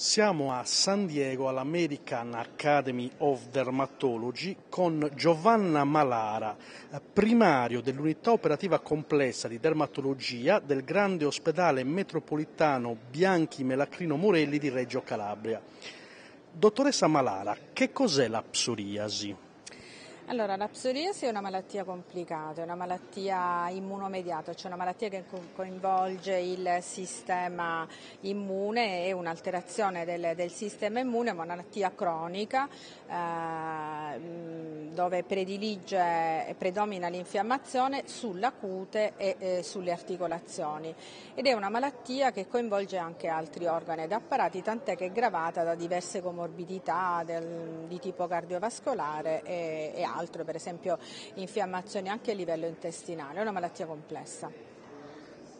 Siamo a San Diego all'American Academy of Dermatology con Giovanna Malara, primario dell'unità operativa complessa di dermatologia del Grande Ospedale Metropolitano Bianchi Melacrini Morelli di Reggio Calabria. Dottoressa Malara, che cos'è la psoriasi? Allora, la psoriasi è una malattia complicata, è una malattia immunomediata, cioè una malattia che coinvolge il sistema immune e un'alterazione del sistema immune, ma una malattia cronica dove predomina l'infiammazione sulla cute e sulle articolazioni, ed è una malattia che coinvolge anche altri organi ed apparati, tant'è che è gravata da diverse comorbidità di tipo cardiovascolare e altri. Per esempio infiammazioni anche a livello intestinale, è una malattia complessa.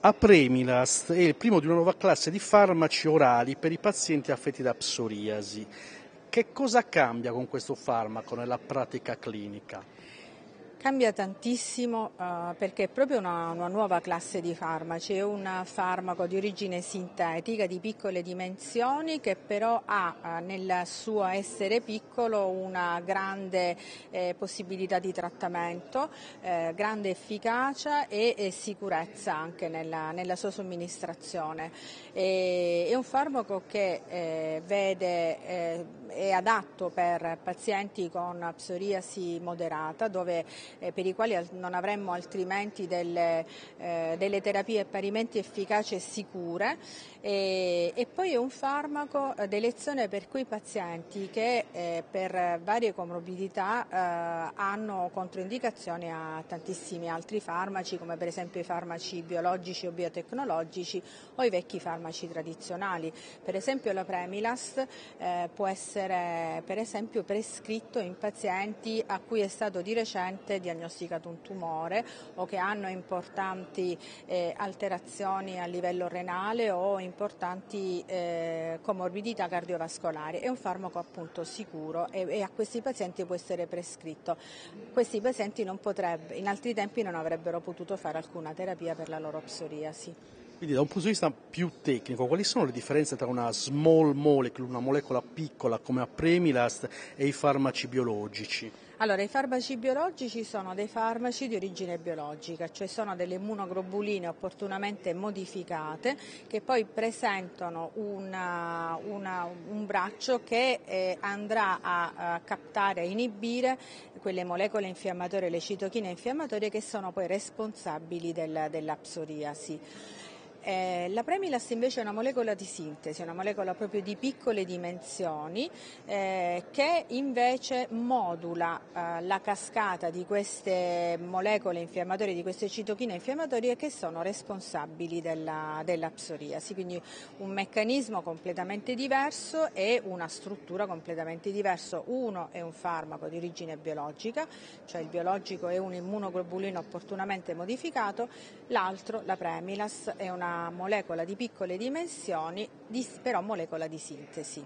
Apremilast è il primo di una nuova classe di farmaci orali per i pazienti affetti da psoriasi. Che cosa cambia con questo farmaco nella pratica clinica? Cambia tantissimo perché è proprio una nuova classe di farmaci, è un farmaco di origine sintetica di piccole dimensioni che però ha nel suo essere piccolo una grande possibilità di trattamento, grande efficacia e sicurezza anche nella sua somministrazione. È un farmaco che è adatto per pazienti con psoriasi moderata, dove per i quali non avremmo altrimenti delle terapie parimenti efficaci e sicure, e poi è un farmaco d'elezione per quei pazienti che per varie comorbidità hanno controindicazioni a tantissimi altri farmaci, come per esempio i farmaci biologici o biotecnologici o i vecchi farmaci tradizionali. Per esempio l'Apremilast può essere per esempio prescritto in pazienti a cui è stato di recente diagnosticato un tumore o che hanno importanti alterazioni a livello renale o importanti comorbidità cardiovascolari. È un farmaco appunto sicuro e a questi pazienti può essere prescritto. Questi pazienti in altri tempi non avrebbero potuto fare alcuna terapia per la loro psoriasi. Quindi da un punto di vista più tecnico, quali sono le differenze tra una small molecule, una molecola piccola come Apremilast, e i farmaci biologici? Allora, i farmaci biologici sono dei farmaci di origine biologica, cioè sono delle immunoglobuline opportunamente modificate che poi presentano un braccio che andrà a captare, a inibire quelle molecole infiammatorie, le citochine infiammatorie che sono poi responsabili della psoriasi. L'Apremilast invece è una molecola di sintesi, una molecola proprio di piccole dimensioni che invece modula la cascata di queste molecole infiammatorie, di queste citochine infiammatorie che sono responsabili della psoriasi, quindi un meccanismo completamente diverso e una struttura completamente diversa. Uno è un farmaco di origine biologica, cioè il biologico è un immunoglobulino opportunamente modificato, l'altro, l'Apremilast, è una molecola di piccole dimensioni, però molecola di sintesi.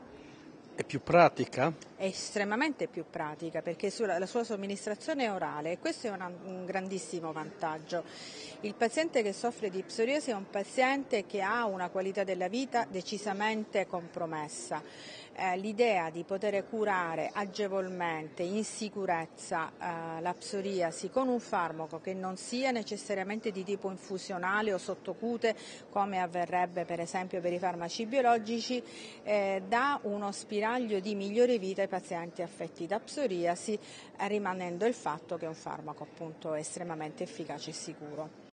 È più pratica? È estremamente più pratica perché la sua somministrazione è orale, e questo è un grandissimo vantaggio. Il paziente che soffre di psoriasi è un paziente che ha una qualità della vita decisamente compromessa. L'idea di poter curare agevolmente, in sicurezza, la psoriasi con un farmaco che non sia necessariamente di tipo infusionale o sottocute, come avverrebbe per esempio per i farmaci biologici, dà uno spiraglio di migliore vita ai pazienti affetti da psoriasi, rimanendo il fatto che è un farmaco appunto estremamente efficace e sicuro.